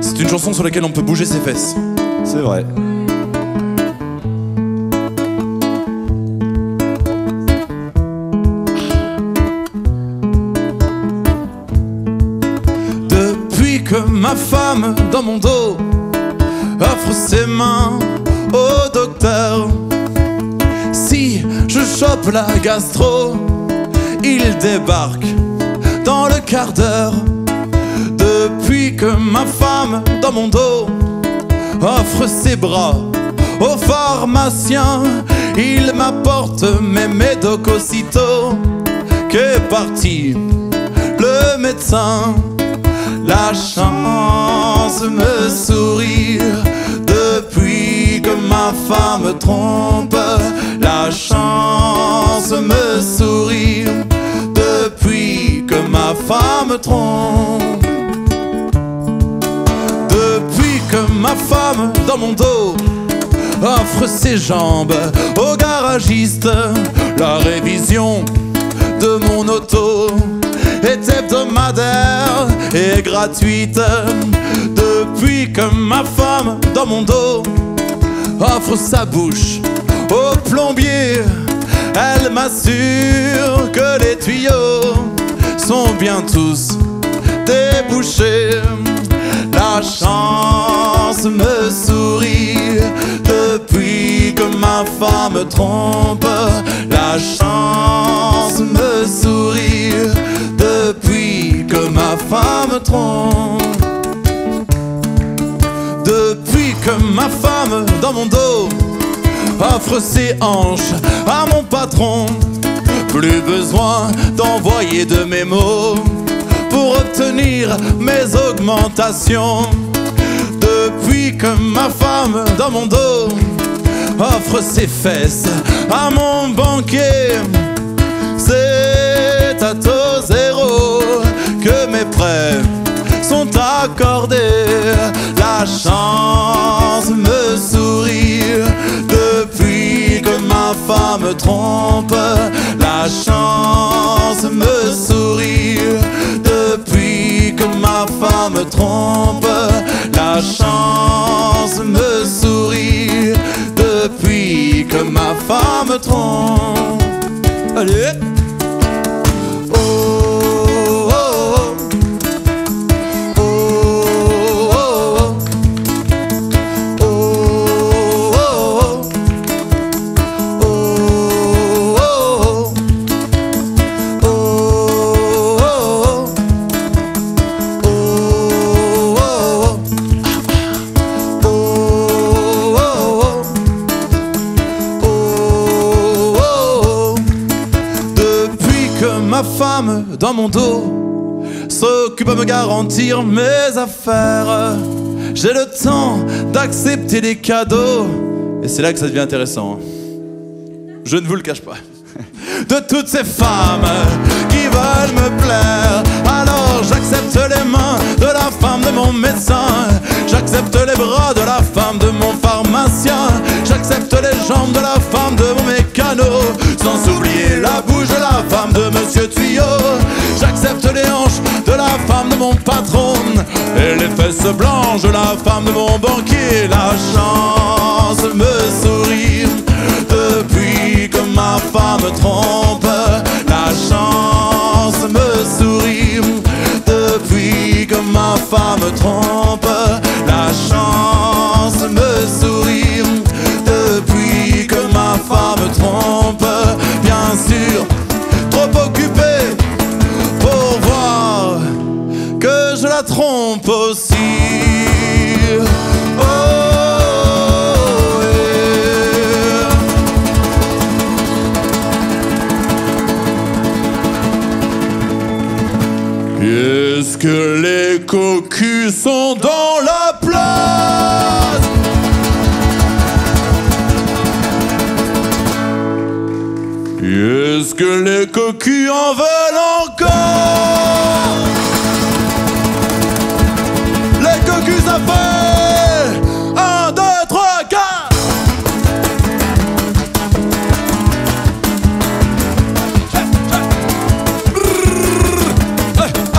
C'est une chanson sur laquelle on peut bouger ses fesses. C'est vrai. Depuis que ma femme dans mon dos offre ses mains au docteur, si je chope la gastro, il débarque dans le quart d'heure. Depuis que ma femme dans mon dos offre ses bras au pharmacien, il m'apporte mes médocs aussitôt qu'est parti le médecin. La chance me sourit depuis que ma femme me trompe. La chance me sourit depuis que ma femme me trompe. Depuis que ma femme dans mon dos offre ses jambes au garagiste, la révision de mon auto est hebdomadaire et gratuite. Depuis que ma femme dans mon dos offre sa bouche au plombier, elle m'assure que les tuyaux sont bien tous débouchés. La chance me sourit depuis que ma femme me trompe. La chance me sourit depuis que ma femme me trompe. Depuis que ma femme dans mon dos offre ses hanches à mon patron, plus besoin d'envoyer de mémos pour obtenir mes augmentations. Depuis que ma femme dans mon dos offre ses fesses à mon banquier, c'est à taux zéro que mes prêts sont accordés. La chance me sourit depuis que ma femme me trompe. La chance me sourit depuis que ma femme me trompe. La chance me sourit depuis que ma femme me trompe. Allez. Ma femme dans mon dos s'occupe à me garantir mes affaires. J'ai le temps d'accepter des cadeaux. Et c'est là que ça devient intéressant. Je ne vous le cache pas. De toutes ces femmes qui veulent me plaire, alors j'accepte les mains de la femme de mon médecin. J'accepte les bras de la femme de mon pharmacien. J'accepte les jambes de la femme de mon mécano, sans oublier la bouche de la femme de Monsieur Tuyau. J'accepte les hanches de la femme de mon patron et les fesses blanches de la femme de mon banquier. La chance me sourit depuis que ma femme me trompe. La chance me sourit depuis que ma femme me trompe. La chance me sourit depuis que ma femme me trompe. Bien sûr, trop occupé pour voir que je la trompe aussi. Est-ce que les cocus sont dans la place? Est-ce que les cocus en veulent encore? Les cocus, ça fait 1, 2, 3, 4. Hey, hey. Brrr, hey, ah.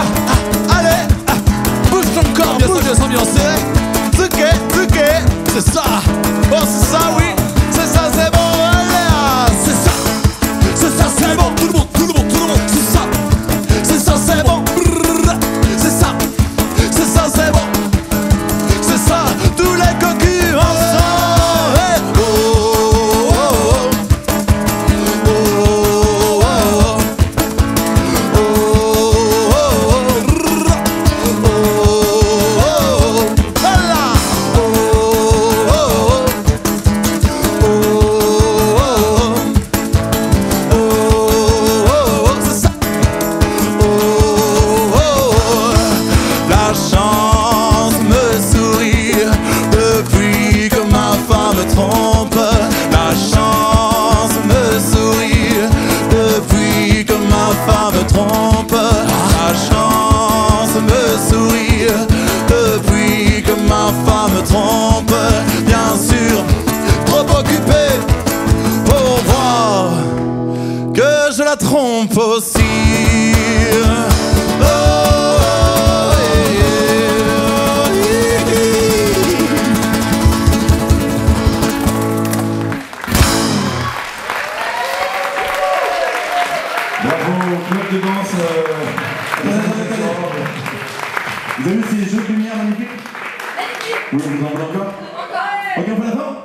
je la trompe aussi. Vous avez vu ces jeux de lumière magnifiques? Oui, vous en voulez encore? Ok, on peut la faire.